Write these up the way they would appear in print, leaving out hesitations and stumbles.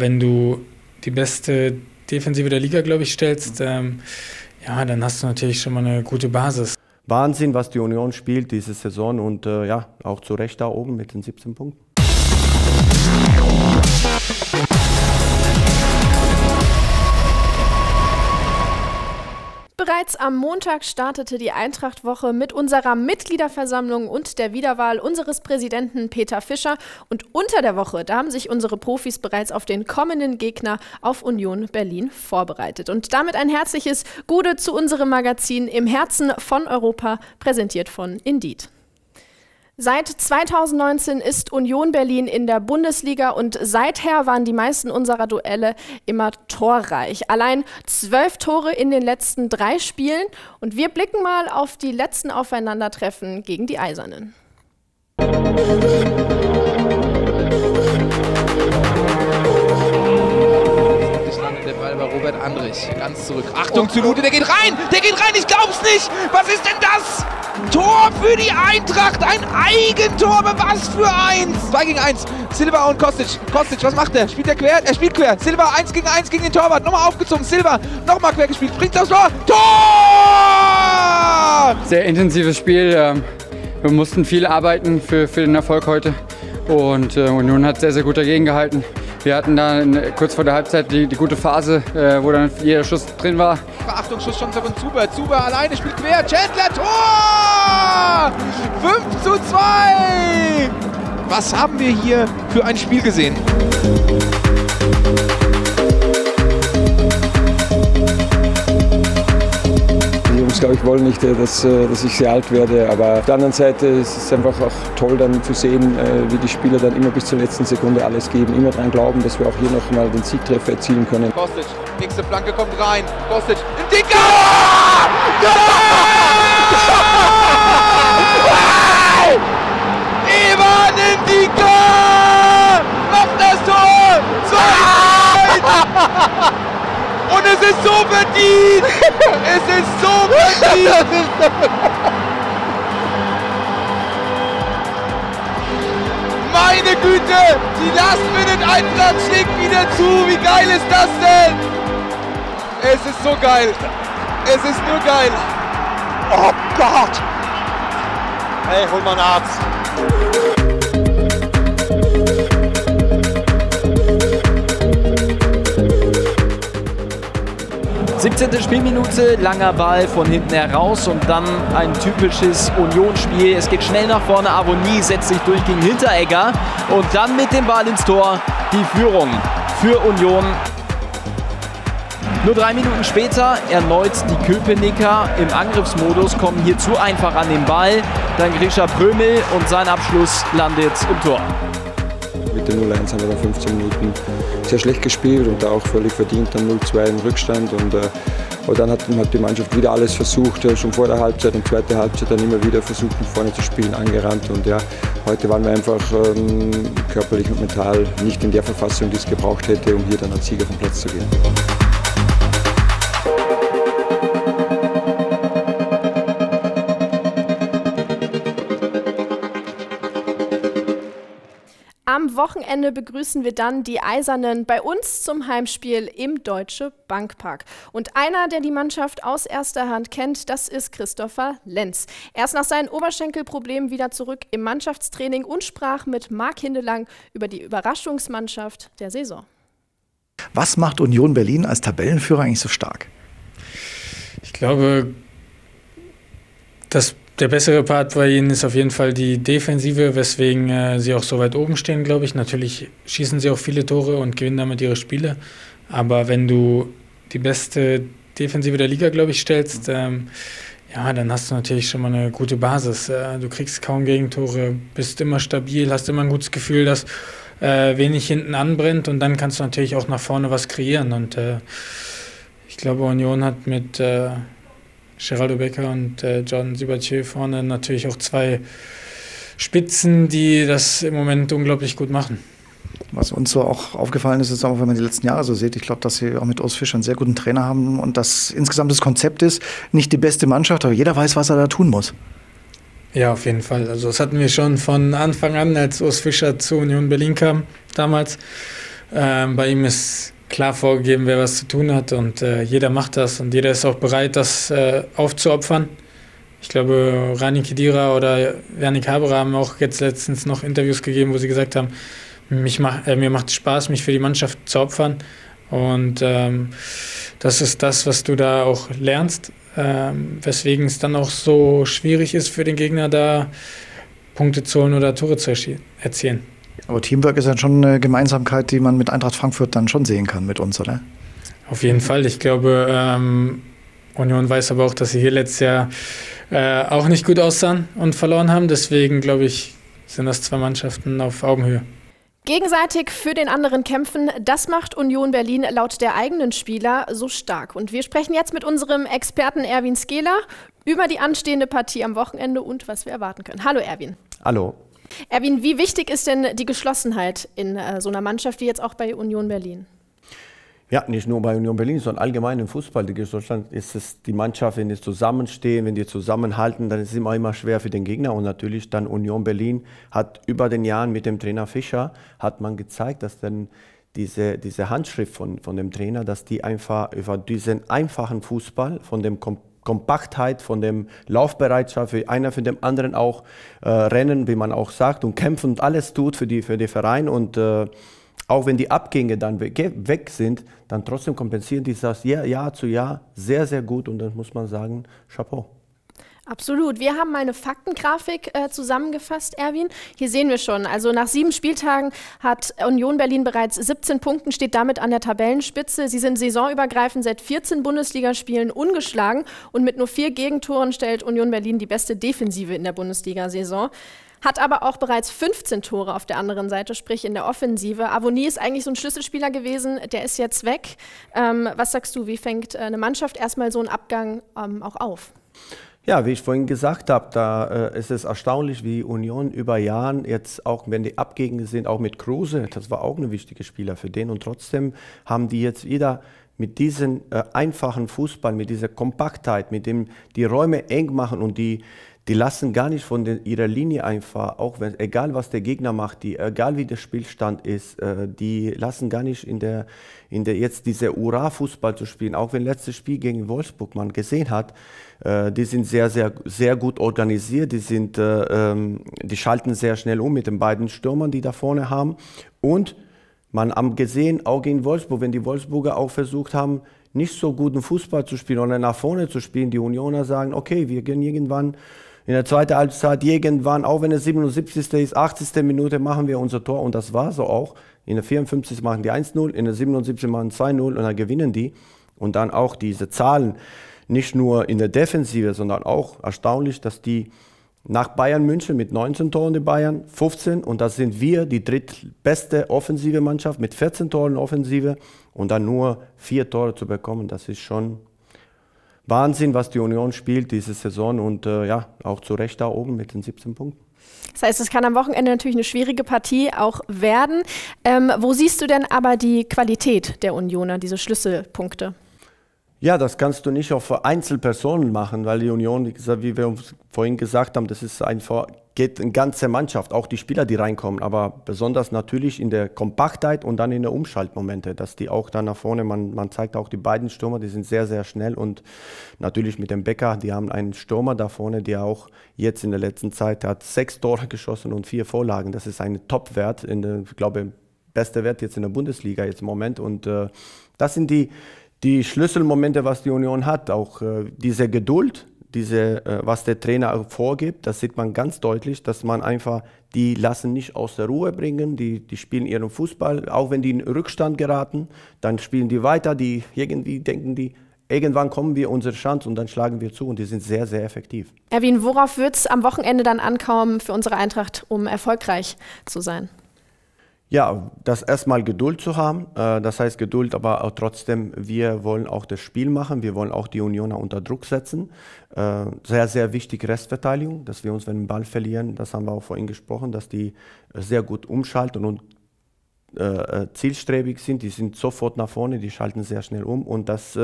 Wenn du die beste Defensive der Liga, glaube ich, stellst, ja, dann hast du natürlich schon mal eine gute Basis. Wahnsinn, was die Union spielt diese Saison und ja, auch zu Recht da oben mit den 17 Punkten. Bereits am Montag startete die Eintrachtwoche mit unserer Mitgliederversammlung und der Wiederwahl unseres Präsidenten Peter Fischer. Und unter der Woche, da haben sich unsere Profis bereits auf den kommenden Gegner auf Union Berlin vorbereitet. Und damit ein herzliches Gute zu unserem Magazin Im Herzen von Europa, präsentiert von Indeed. Seit 2019 ist Union Berlin in der Bundesliga und seither waren die meisten unserer Duelle immer torreich. Allein 12 Tore in den letzten 3 Spielen und wir blicken mal auf die letzten Aufeinandertreffen gegen die Eisernen. Der Ball bei Robert Andrich, ganz zurück. Achtung, zu Lute, der geht rein, ich glaub's nicht. Was ist denn das? Tor für die Eintracht, ein Eigentor, was für eins. 2 gegen 1, Silva und Kostic. Kostic, was macht er? Spielt er quer? Er spielt quer. Silva, 1 gegen 1 gegen den Torwart, nochmal aufgezogen. Silva, nochmal quer gespielt, bringt aufs Tor. Tor! Sehr intensives Spiel, wir mussten viel arbeiten für den Erfolg heute und Union hat sehr, sehr gut dagegen gehalten. Wir hatten dann kurz vor der Halbzeit die gute Phase, wo dann jeder Schuss drin war. Achtung, Schusschance von Zuber. Zuber alleine spielt quer. Chandler, Tor! 5:2! Was haben wir hier für ein Spiel gesehen? Die Jungs, glaube ich, wollen nicht, dass ich sehr alt werde. Aber auf der anderen Seite ist es einfach auch toll, dann zu sehen, wie die Spieler dann immer bis zur letzten Sekunde alles geben. Immer daran glauben, dass wir auch hier noch mal den Siegtreffer erzielen können. Kostic, nächste Flanke kommt rein. Kostic, Ndicka! Evan Ndicka! Macht das Tor! 2:1! Und es ist so verdient! Es ist so verdient! Meine Güte! Die Last-Minute-Eintracht schlägt wieder zu! Wie geil ist das denn? Es ist so geil! Es ist nur geil! Oh Gott! Hey, hol mal einen Arzt! Zehnte Spielminute, langer Ball von hinten heraus und dann ein typisches Union-Spiel. Es geht schnell nach vorne, Aronie setzt sich durch gegen Hinteregger und dann mit dem Ball ins Tor die Führung für Union. Nur 3 Minuten später erneut die Köpenicker im Angriffsmodus, kommen hier zu einfach an den Ball. Dann Grisha Prömel und sein Abschluss landet im Tor. Mit dem 0:1 haben wir dann 15 Minuten sehr schlecht gespielt und da auch völlig verdient, dann 0:2 im Rückstand. Und dann hat die Mannschaft wieder alles versucht, schon vor der Halbzeit und zweite Halbzeit dann immer wieder versucht, von vorne zu spielen, angerannt. Und ja, heute waren wir einfach körperlich und mental nicht in der Verfassung, die es gebraucht hätte, um hier dann als Sieger vom Platz zu gehen. Am Wochenende begrüßen wir dann die Eisernen bei uns zum Heimspiel im Deutsche Bankpark. Und einer, der die Mannschaft aus erster Hand kennt, das ist Christopher Lenz. Er ist nach seinen Oberschenkelproblemen wieder zurück im Mannschaftstraining und sprach mit Marc Hindelang über die Überraschungsmannschaft der Saison. Was macht Union Berlin als Tabellenführer eigentlich so stark? Ich glaube, dass der bessere Part bei ihnen ist auf jeden Fall die Defensive, weswegen sie auch so weit oben stehen, glaube ich. Natürlich schießen sie auch viele Tore und gewinnen damit ihre Spiele. Aber wenn du die beste Defensive der Liga, glaube ich, stellst, ja, dann hast du natürlich schon mal eine gute Basis. Du kriegst kaum Gegentore, bist immer stabil, hast immer ein gutes Gefühl, dass wenig hinten anbrennt. Und dann kannst du natürlich auch nach vorne was kreieren. Und ich glaube, Union hat mit Sheraldo Becker und John Sibatier vorne natürlich auch 2 Spitzen, die das im Moment unglaublich gut machen. Was uns so auch aufgefallen ist, ist auch, wenn man die letzten Jahre so sieht, ich glaube, dass sie auch mit Urs Fischer einen sehr guten Trainer haben und dass insgesamt das Konzept ist, nicht die beste Mannschaft, aber jeder weiß, was er da tun muss. Ja, auf jeden Fall. Also das hatten wir schon von Anfang an, als Urs Fischer zu Union Berlin kam damals. Bei ihm ist klar vorgegeben, wer was zu tun hat, und jeder macht das und jeder ist auch bereit, das aufzuopfern. Ich glaube, Rani Khedira oder Wernik Haber haben auch jetzt letztens noch Interviews gegeben, wo sie gesagt haben, mir macht es Spaß, mich für die Mannschaft zu opfern. Und das ist das, was du da auch lernst, weswegen es dann auch so schwierig ist für den Gegner, da Punkte zu holen oder Tore zu erzielen. Aber Teamwork ist dann schon eine Gemeinsamkeit, die man mit Eintracht Frankfurt dann schon sehen kann mit uns, oder? Auf jeden Fall. Ich glaube, Union weiß aber auch, dass sie hier letztes Jahr auch nicht gut aussahen und verloren haben. Deswegen, glaube ich, sind das zwei Mannschaften auf Augenhöhe. Gegenseitig für den anderen kämpfen, das macht Union Berlin laut der eigenen Spieler so stark. Und wir sprechen jetzt mit unserem Experten Erwin Skela über die anstehende Partie am Wochenende und was wir erwarten können. Hallo Erwin. Hallo. Erwin, wie wichtig ist denn die Geschlossenheit in so einer Mannschaft wie jetzt auch bei Union Berlin? Ja, nicht nur bei Union Berlin, sondern allgemein im Fußball. In Deutschland ist es die Mannschaft, wenn die zusammenstehen, wenn die zusammenhalten, dann ist es immer schwer für den Gegner. Und natürlich dann Union Berlin hat über den Jahren mit dem Trainer Fischer, hat man gezeigt, dass dann diese Handschrift von dem Trainer, dass die einfach über diesen einfachen Fußball, von dem Kompaktheit, von dem Laufbereitschaft, für einer für den anderen auch rennen, wie man auch sagt, und kämpfen und alles tut für den Verein. Und auch wenn die Abgänge dann weg sind, dann trotzdem kompensieren die das Jahr zu Jahr sehr, sehr gut. Und dann muss man sagen, Chapeau. Absolut. Wir haben mal eine Faktengrafik zusammengefasst, Erwin. Hier sehen wir schon, also nach 7 Spieltagen hat Union Berlin bereits 17 Punkten, steht damit an der Tabellenspitze. Sie sind saisonübergreifend seit 14 Bundesligaspielen ungeschlagen und mit nur 4 Gegentoren stellt Union Berlin die beste Defensive in der Bundesliga-Saison. Hat aber auch bereits 15 Tore auf der anderen Seite, sprich in der Offensive. Aronie ist eigentlich so ein Schlüsselspieler gewesen, der ist jetzt weg. Was sagst du, wie fängt eine Mannschaft erstmal so einen Abgang auch auf? Ja, wie ich vorhin gesagt habe, da ist es erstaunlich, wie Union über Jahren jetzt, auch wenn die Abgänge sind, auch mit Kruse, das war auch ein wichtiger Spieler für den, und trotzdem haben die jetzt wieder mit diesem einfachen Fußball, mit dieser Kompaktheit, mit dem die Räume eng machen, und die lassen gar nicht von ihrer Linie einfach, auch wenn, egal was der Gegner macht, egal wie der Spielstand ist, die lassen gar nicht in der jetzt diese Hurra-Fußball zu spielen, auch wenn letztes Spiel gegen Wolfsburg man gesehen hat. Die sind sehr, sehr, sehr gut organisiert, die schalten sehr schnell um mit den beiden Stürmern, die da vorne haben. Und man hat gesehen, auch gegen Wolfsburg, wenn die Wolfsburger auch versucht haben, nicht so guten Fußball zu spielen oder nach vorne zu spielen, die Unioner sagen, okay, wir gehen irgendwann in der zweiten Halbzeit, auch wenn es 77. ist, 80. Minute, machen wir unser Tor. Und das war so auch. In der 54. machen die 1-0, in der 77. machen 2-0 und dann gewinnen die. Und dann auch diese Zahlen, nicht nur in der Defensive, sondern auch erstaunlich, dass die nach Bayern München mit 19 Toren, die Bayern 15, und das sind wir, die drittbeste offensive Mannschaft mit 14 Toren Offensive, und dann nur 4 Tore zu bekommen, das ist schon Wahnsinn, was die Union spielt diese Saison, und ja, auch zu Recht da oben mit den 17 Punkten. Das heißt, es kann am Wochenende natürlich eine schwierige Partie auch werden. Wo siehst du denn aber die Qualität der Unioner, diese Schlüsselpunkte? Ja, das kannst du nicht auf Einzelpersonen machen, weil die Union, wie wir vorhin gesagt haben, das ist einfach, geht eine ganze Mannschaft, auch die Spieler, die reinkommen, aber besonders natürlich in der Kompaktheit und dann in der Umschaltmomente, dass die auch dann nach vorne, man zeigt auch die beiden Stürmer, die sind sehr, sehr schnell, und natürlich mit dem Becker, die haben einen Stürmer da vorne, der auch jetzt in der letzten Zeit hat 6 Tore geschossen und 4 Vorlagen, das ist ein Top-Wert, ich glaube, bester Wert jetzt in der Bundesliga jetzt im Moment, und das sind die Schlüsselmomente, was die Union hat, auch diese Geduld, was der Trainer vorgibt, das sieht man ganz deutlich, dass man einfach, die lassen nicht aus der Ruhe bringen, die spielen ihren Fußball, auch wenn die in Rückstand geraten, dann spielen die weiter, irgendwie denken die, irgendwann kommen wir unsere Chance und dann schlagen wir zu, und die sind sehr, sehr effektiv. Erwin, worauf wird es am Wochenende dann ankommen für unsere Eintracht, um erfolgreich zu sein? Ja, das erstmal Geduld zu haben, das heißt Geduld, aber auch trotzdem, wir wollen auch das Spiel machen, wir wollen auch die Unioner unter Druck setzen. Sehr, sehr wichtig Restverteidigung, dass wir uns, wenn wir den Ball verlieren, das haben wir auch vorhin gesprochen, dass die sehr gut umschalten und zielstrebig sind, die sind sofort nach vorne, die schalten sehr schnell um. Und das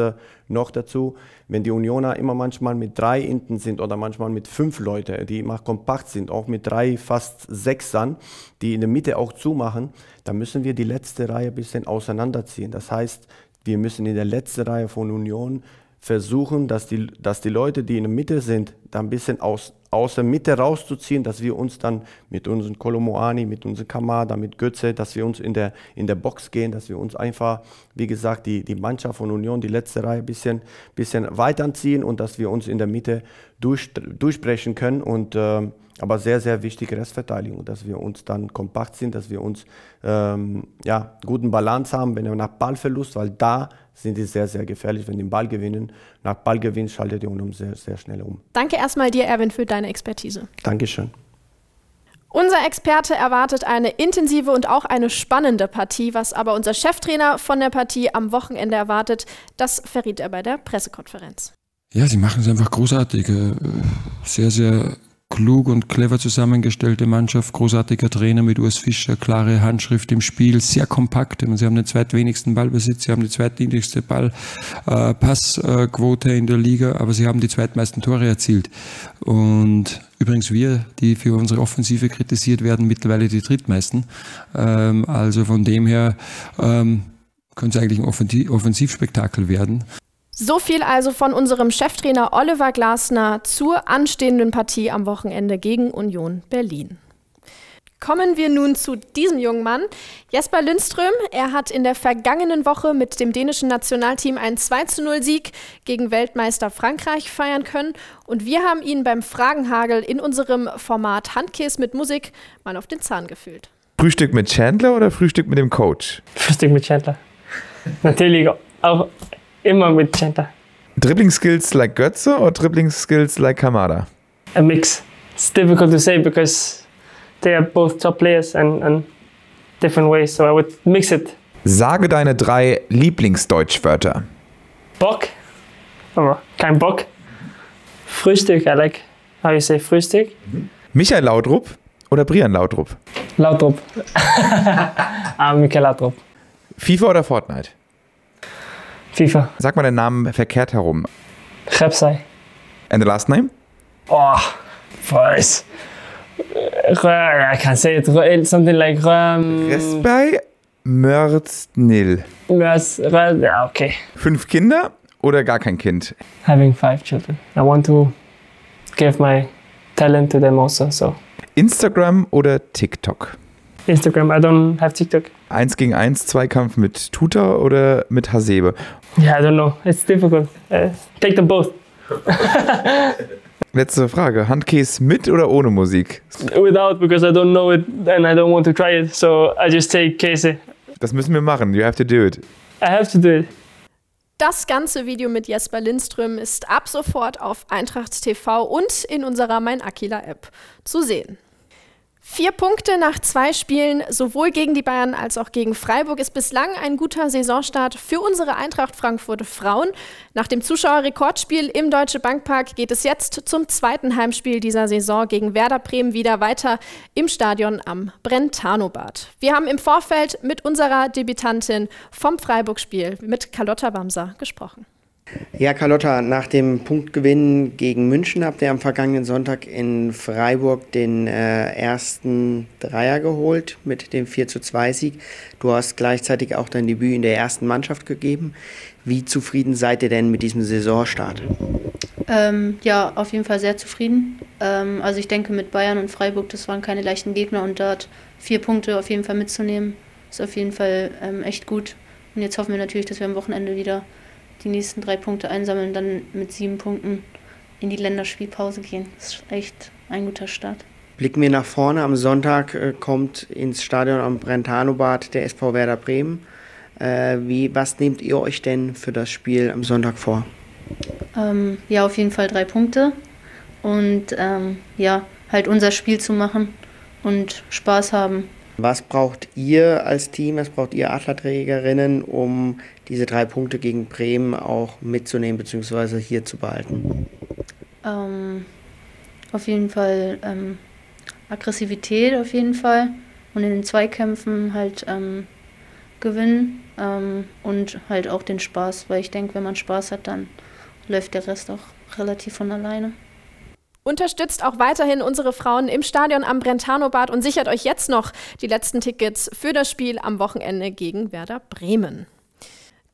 noch dazu, wenn die Unioner immer manchmal mit 3 hinten sind oder manchmal mit 5 Leuten, die immer kompakt sind, auch mit 3, fast 6ern, die in der Mitte auch zumachen, dann müssen wir die letzte Reihe ein bisschen auseinanderziehen. Das heißt, wir müssen in der letzten Reihe von Union versuchen, dass die Leute, die in der Mitte sind, da ein bisschen aus der Mitte rauszuziehen, dass wir uns dann mit unseren Kolomoani, mit unseren Kamada, mit Götze, dass wir uns in der Box gehen, dass wir uns einfach, wie gesagt, die Mannschaft von Union, die letzte Reihe ein bisschen weiterziehen und dass wir uns in der Mitte durchbrechen können. Und aber sehr, sehr wichtige Restverteidigung, dass wir uns dann kompakt sind, dass wir uns ja, guten Balance haben, wenn wir nach Ballverlust, weil da sind die sehr, sehr gefährlich, wenn die den Ball gewinnen. Nach Ballgewinn schaltet die Union sehr, sehr schnell um. Danke erstmal dir, Erwin, für deine Expertise. Dankeschön. Unser Experte erwartet eine intensive und auch eine spannende Partie. Was aber unser Cheftrainer von der Partie am Wochenende erwartet, das verriet er bei der Pressekonferenz. Ja, sie machen es einfach großartig. Sehr, sehr klug und clever zusammengestellte Mannschaft, großartiger Trainer mit Urs Fischer, klare Handschrift im Spiel, sehr kompakt. Sie haben den zweitwenigsten Ballbesitz, sie haben die zweitniedrigste Ballpassquote in der Liga, aber sie haben die zweitmeisten Tore erzielt. Und übrigens wir, die für unsere Offensive kritisiert werden, mittlerweile die drittmeisten. Also von dem her könnte es eigentlich ein Offensivspektakel werden. So viel also von unserem Cheftrainer Oliver Glasner zur anstehenden Partie am Wochenende gegen Union Berlin. Kommen wir nun zu diesem jungen Mann, Jesper Lindström. Er hat in der vergangenen Woche mit dem dänischen Nationalteam einen 2:0-Sieg gegen Weltmeister Frankreich feiern können. Und wir haben ihn beim Fragenhagel in unserem Format Handkäs mit Musik mal auf den Zahn gefühlt. Frühstück mit Chandler oder Frühstück mit dem Coach? Frühstück mit Chandler. Natürlich auch immer mit Center. Dribbling skills like Götze or dribbling skills like Kamada? A mix. It's difficult to say because they are both top players and different ways, so I would mix it. Sage deine 3 Lieblingsdeutschwörter. Bock. Or kein Bock. Frühstück, I like how you say Frühstück. Michael Laudrup oder Brian Laudrup? Laudrup. Michael Laudrup. FIFA oder Fortnite? FIFA. Sag mal den Namen verkehrt herum. Chepsai. And the last name? Oh, weiß. I can say it. Something like Respei Mörznil. Ja, okay. 5 Kinder oder gar kein Kind? Having 5 children. I want to give my talent to them also. So. Instagram oder TikTok? Instagram, I don't have TikTok. 1 gegen 1 Zweikampf mit Tuta oder mit Hasebe? Yeah, I don't know. It's difficult. Take them both. Letzte Frage. Handkäse mit oder ohne Musik? Without, because I don't know it and I don't want to try it. So I just take Käse. Das müssen wir machen. You have to do it. I have to do it. Das ganze Video mit Jesper Lindström ist ab sofort auf Eintracht TV und in unserer Mein Aquila App zu sehen. 4 Punkte nach 2 Spielen, sowohl gegen die Bayern als auch gegen Freiburg, ist bislang ein guter Saisonstart für unsere Eintracht Frankfurt Frauen. Nach dem Zuschauerrekordspiel im Deutsche Bankpark geht es jetzt zum 2. Heimspiel dieser Saison gegen Werder Bremen wieder weiter im Stadion am Brentanobad. Wir haben im Vorfeld mit unserer Debütantin vom Freiburg-Spiel, mit Carlotta Bamser, gesprochen. Ja, Carlotta, nach dem Punktgewinn gegen München habt ihr am vergangenen Sonntag in Freiburg den ersten Dreier geholt mit dem 4:2-Sieg. Du hast gleichzeitig auch dein Debüt in der ersten Mannschaft gegeben. Wie zufrieden seid ihr denn mit diesem Saisonstart? Ja, auf jeden Fall sehr zufrieden. Also ich denke, mit Bayern und Freiburg, das waren keine leichten Gegner, und dort 4 Punkte auf jeden Fall mitzunehmen, ist auf jeden Fall echt gut. Und jetzt hoffen wir natürlich, dass wir am Wochenende wieder die nächsten 3 Punkte einsammeln, dann mit 7 Punkten in die Länderspielpause gehen. Das ist echt ein guter Start. Blicken wir nach vorne. Am Sonntag kommt ins Stadion am Brentanobad der SV Werder Bremen. Was nehmt ihr euch denn für das Spiel am Sonntag vor? Ja, auf jeden Fall 3 Punkte und ja, halt unser Spiel zu machen und Spaß haben. Was braucht ihr als Team, was braucht ihr Adlerträgerinnen, um diese 3 Punkte gegen Bremen auch mitzunehmen bzw. hier zu behalten? Auf jeden Fall Aggressivität auf jeden Fall und in den Zweikämpfen halt gewinnen und halt auch den Spaß, weil ich denke, wenn man Spaß hat, dann läuft der Rest auch relativ von alleine. Unterstützt auch weiterhin unsere Frauen im Stadion am Brentanobad und sichert euch jetzt noch die letzten Tickets für das Spiel am Wochenende gegen Werder Bremen.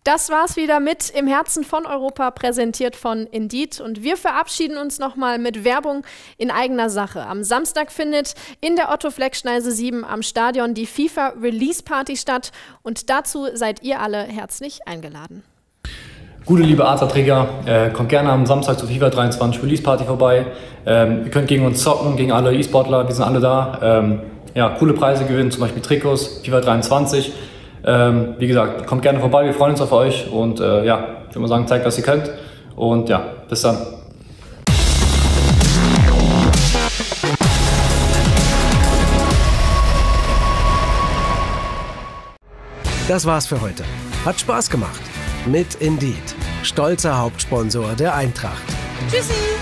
Das war's wieder mit Im Herzen von Europa, präsentiert von Indeed. Und wir verabschieden uns nochmal mit Werbung in eigener Sache. Am Samstag findet in der Otto-Fleck-Schneise 7 am Stadion die FIFA-Release-Party statt. Und dazu seid ihr alle herzlich eingeladen. Gute liebe Adlerträger, kommt gerne am Samstag zur FIFA 23 Release-Party vorbei. Ihr könnt gegen uns zocken, gegen alle E-Sportler, wir sind alle da. Ja, coole Preise gewinnen, zum Beispiel Trikots, FIFA 23. Wie gesagt, kommt gerne vorbei, wir freuen uns auf euch und ja, ich würde mal sagen, zeigt, was ihr könnt und ja, bis dann. Das war's für heute. Hat Spaß gemacht mit Indeed, stolzer Hauptsponsor der Eintracht. Tschüssi!